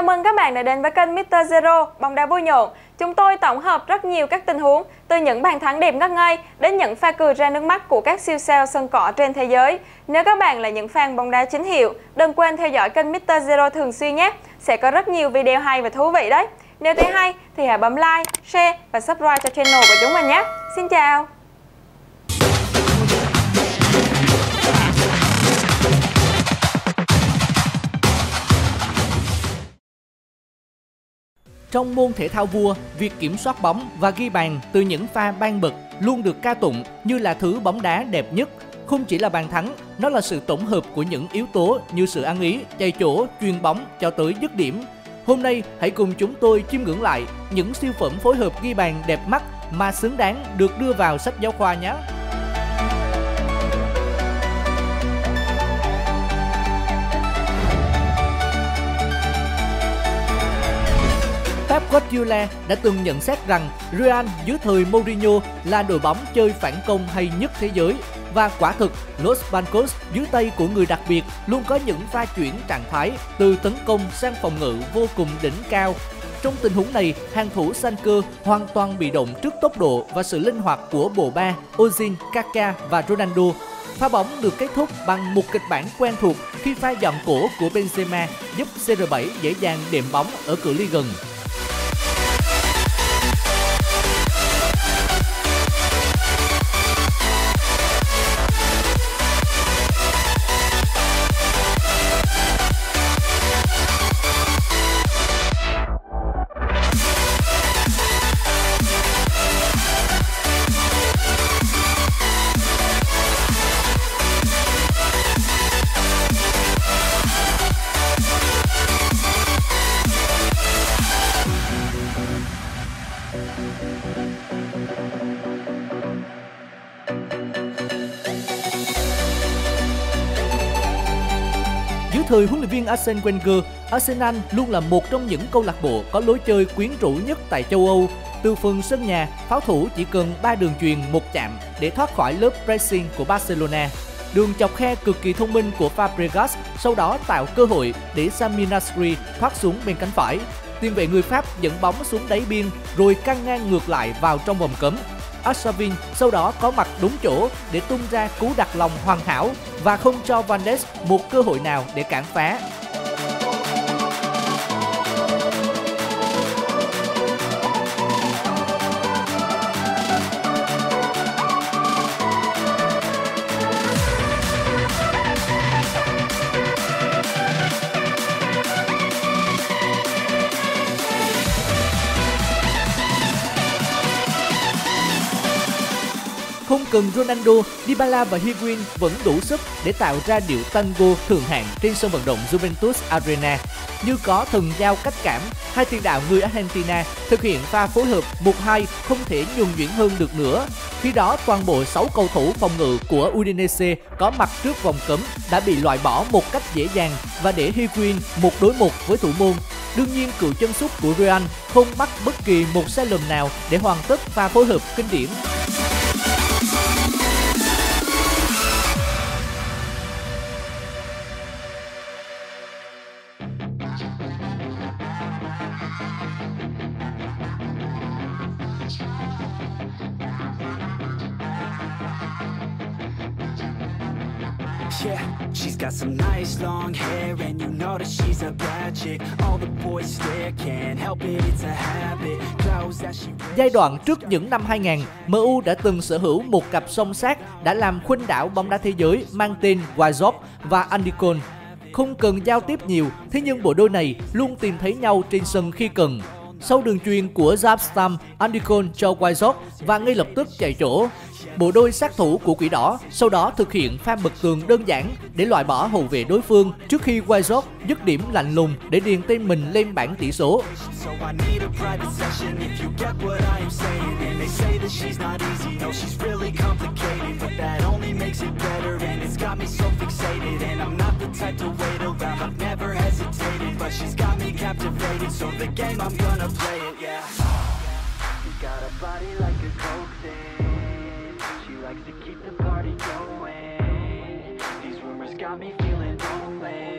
Chào mừng các bạn đã đến với kênh Mr. Zero bóng đá vui nhộn. Chúng tôi tổng hợp rất nhiều các tình huống, từ những bàn thắng đẹp ngất ngây đến những pha cười ra nước mắt của các siêu sao sân cỏ trên thế giới. Nếu các bạn là những fan bóng đá chính hiệu, đừng quên theo dõi kênh Mr. Zero thường xuyên nhé. Sẽ có rất nhiều video hay và thú vị đấy. Nếu thấy hay thì hãy bấm like, share và subscribe cho channel của chúng mình nhé. Xin chào. Trong môn thể thao vua, việc kiểm soát bóng và ghi bàn từ những pha ban bật luôn được ca tụng như là thứ bóng đá đẹp nhất. Không chỉ là bàn thắng, nó là sự tổng hợp của những yếu tố như sự ăn ý, chạy chỗ, chuyền bóng cho tới dứt điểm. Hôm nay, hãy cùng chúng tôi chiêm ngưỡng lại những siêu phẩm phối hợp ghi bàn đẹp mắt mà xứng đáng được đưa vào sách giáo khoa nhé. Pep Guardiola đã từng nhận xét rằng Real dưới thời Mourinho là đội bóng chơi phản công hay nhất thế giới. Và quả thực, Los Blancos dưới tay của người đặc biệt luôn có những pha chuyển trạng thái từ tấn công sang phòng ngự vô cùng đỉnh cao. Trong tình huống này, hàng thủ Sancho hoàn toàn bị động trước tốc độ và sự linh hoạt của bộ ba Ozil, Kaká và Ronaldo. Pha bóng được kết thúc bằng một kịch bản quen thuộc khi pha dọn cổ của Benzema giúp CR7 dễ dàng đệm bóng ở cự ly gần. Thời huấn luyện viên Arsene Wenger, Arsenal luôn là một trong những câu lạc bộ có lối chơi quyến rũ nhất tại châu Âu. Từ phần sân nhà, pháo thủ chỉ cần 3 đường chuyền một chạm để thoát khỏi lớp pressing của Barcelona. Đường chọc khe cực kỳ thông minh của Fabregas sau đó tạo cơ hội để Samina Scri thoát xuống bên cánh phải. Tiền vệ người Pháp dẫn bóng xuống đáy biên rồi căng ngang ngược lại vào trong vòng cấm. Asavin sau đó có mặt đúng chỗ để tung ra cú đặt lòng hoàn hảo và không cho Vandes một cơ hội nào để cản phá. Không cần Ronaldo, Dybala và Higuain vẫn đủ sức để tạo ra điệu tango thượng hạng trên sân vận động Juventus Arena. Như có thần giao cách cảm, hai tiền đạo người Argentina thực hiện pha phối hợp 1-2 không thể nhuần nhuyễn hơn được nữa. Khi đó, toàn bộ 6 cầu thủ phòng ngự của Udinese có mặt trước vòng cấm đã bị loại bỏ một cách dễ dàng và để Higuain 1 đối 1 với thủ môn. Đương nhiên, cựu chân sút của Real không mắc bất kỳ một sai lầm nào để hoàn tất pha phối hợp kinh điển. Giai đoạn trước những năm 2000, M.U. đã từng sở hữu một cặp song sát đã làm khuynh đảo bóng đá thế giới mang tên Wazop và Andy Cole. Không cần giao tiếp nhiều, thế nhưng bộ đôi này luôn tìm thấy nhau trên sân khi cần. Sau đường chuyền của Zapp Stam, Andy Cole cho Wazop và ngay lập tức chạy chỗ. Bộ đôi sát thủ của Quỷ Đỏ sau đó thực hiện pha bật tường đơn giản để loại bỏ hậu vệ đối phương trước khi Wazop dứt điểm lạnh lùng để điền tên mình lên bảng tỷ số. Got me feeling lonely.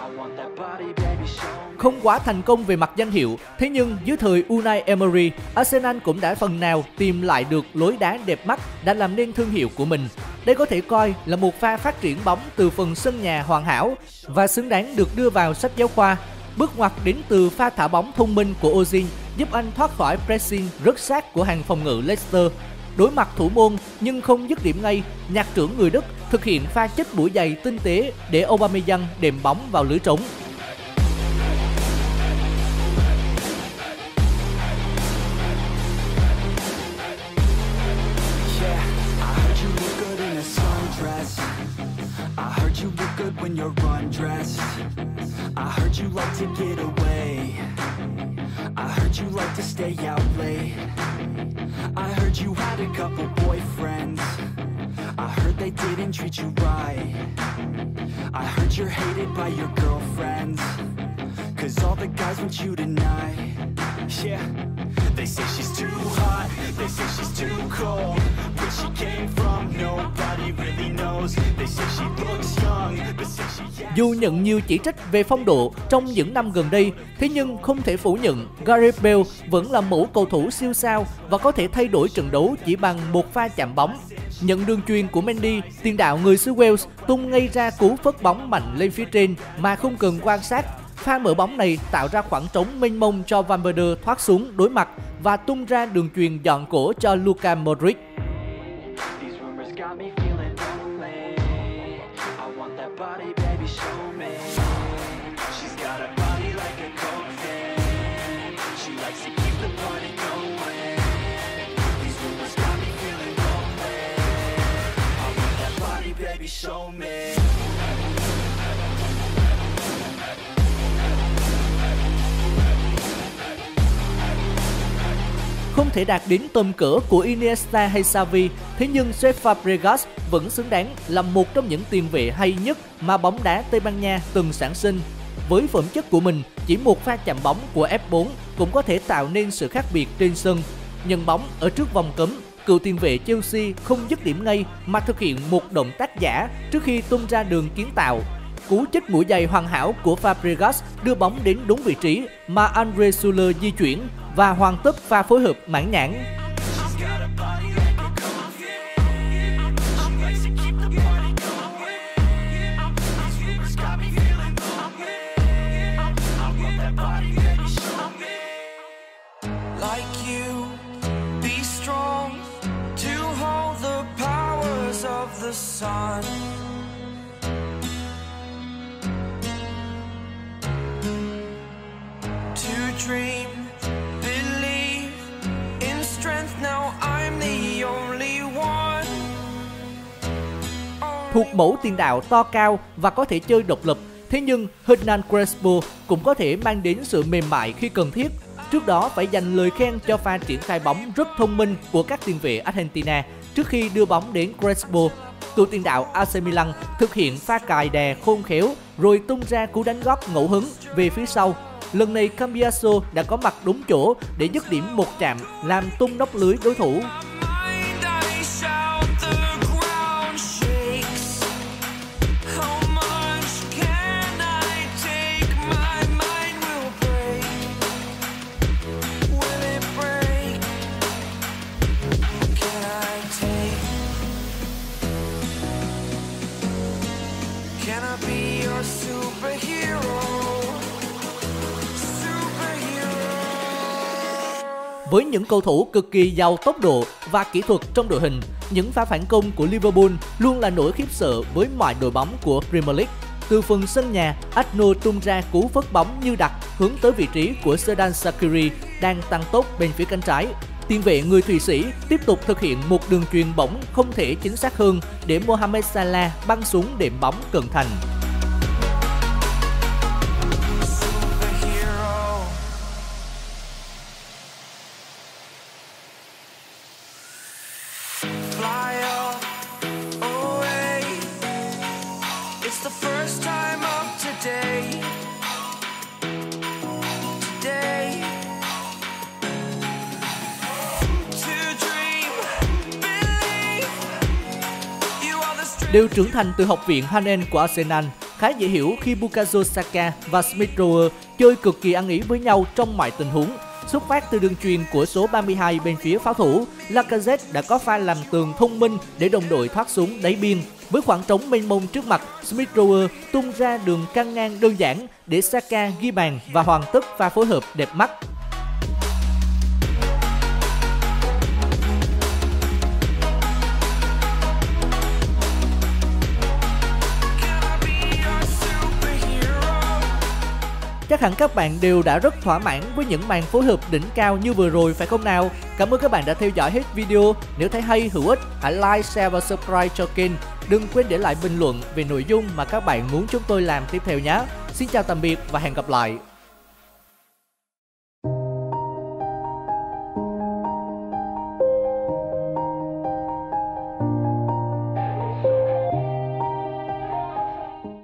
I want that body, baby, show me. không quá thành công về mặt danh hiệu, thế nhưng dưới thời Unai Emery, Arsenal cũng đã phần nào tìm lại được lối đá đẹp mắt đã làm nên thương hiệu của mình. Đây có thể coi là một pha phát triển bóng từ phần sân nhà hoàn hảo và xứng đáng được đưa vào sách giáo khoa. Bước ngoặt đến từ pha thả bóng thông minh của Ozil giúp anh thoát khỏi pressing rất sát của hàng phòng ngự Leicester. Đối mặt thủ môn nhưng không dứt điểm ngay, nhạc trưởng người Đức thực hiện pha chết mũi giày tinh tế để Obamayang đệm bóng vào lưới trống. Dù nhận nhiều chỉ trích về phong độ trong những năm gần đây, thế nhưng không thể phủ nhận Gareth Bale vẫn là mẫu cầu thủ siêu sao và có thể thay đổi trận đấu chỉ bằng một pha chạm bóng. Nhận đường truyền của Mendy, tiền đạo người xứ Wales tung ngay ra cú phất bóng mạnh lên phía trên mà không cần quan sát. Pha mở bóng này tạo ra khoảng trống mênh mông cho Van Persie thoát xuống đối mặt và tung ra đường truyền dọn cổ cho Luka Modric. Không thể đạt đến tầm cỡ của Iniesta hay Xavi, thế nhưng Cesc Fabregas vẫn xứng đáng là một trong những tiền vệ hay nhất mà bóng đá Tây Ban Nha từng sản sinh. Với phẩm chất của mình, chỉ một pha chạm bóng của F4 cũng có thể tạo nên sự khác biệt trên sân. Nhận bóng ở trước vòng cấm, cựu tiền vệ Chelsea không dứt điểm ngay mà thực hiện một động tác giả trước khi tung ra đường kiến tạo. Cú chích mũi giày hoàn hảo của Fabregas đưa bóng đến đúng vị trí mà Andre Schürrle di chuyển và hoàn tất pha phối hợp mãn nhãn. Thuộc mẫu tiền đạo to cao và có thể chơi độc lập, thế nhưng Hernan Crespo cũng có thể mang đến sự mềm mại khi cần thiết. Trước đó phải dành lời khen cho pha triển khai bóng rất thông minh của các tiền vệ Argentina trước khi đưa bóng đến Crespo. Cựu tiền đạo AC Milan thực hiện pha cài đè khôn khéo rồi tung ra cú đánh góp ngẫu hứng về phía sau. Lần này Cambiaso đã có mặt đúng chỗ để dứt điểm một chạm làm tung nóc lưới đối thủ. Với những cầu thủ cực kỳ giàu tốc độ và kỹ thuật trong đội hình, những pha phản công của Liverpool luôn là nỗi khiếp sợ với mọi đội bóng của Premier League. Từ phần sân nhà, Arsenal tung ra cú phất bóng như đặt hướng tới vị trí của Samina Scri đang tăng tốc bên phía cánh trái. Tiền vệ người Thụy Sĩ tiếp tục thực hiện một đường truyền bóng không thể chính xác hơn để Mohamed Salah băng xuống đệm bóng cận thành. Đều trưởng thành từ học viện Hanen của Arsenal, khá dễ hiểu khi Bukayo Saka và Smith Rowe chơi cực kỳ ăn ý với nhau trong mọi tình huống. Xuất phát từ đường truyền của số 32 bên phía pháo thủ, Lacazette đã có pha làm tường thông minh để đồng đội thoát xuống đáy biên. Với khoảng trống mênh mông trước mặt, Smith Rowe tung ra đường căng ngang đơn giản để Saka ghi bàn và hoàn tất pha phối hợp đẹp mắt. Chắc hẳn các bạn đều đã rất thỏa mãn với những màn phối hợp đỉnh cao như vừa rồi phải không nào? Cảm ơn các bạn đã theo dõi hết video. Nếu thấy hay, hữu ích, hãy like, share và subscribe cho kênh. Đừng quên để lại bình luận về nội dung mà các bạn muốn chúng tôi làm tiếp theo nhé. Xin chào tạm biệt và hẹn gặp lại.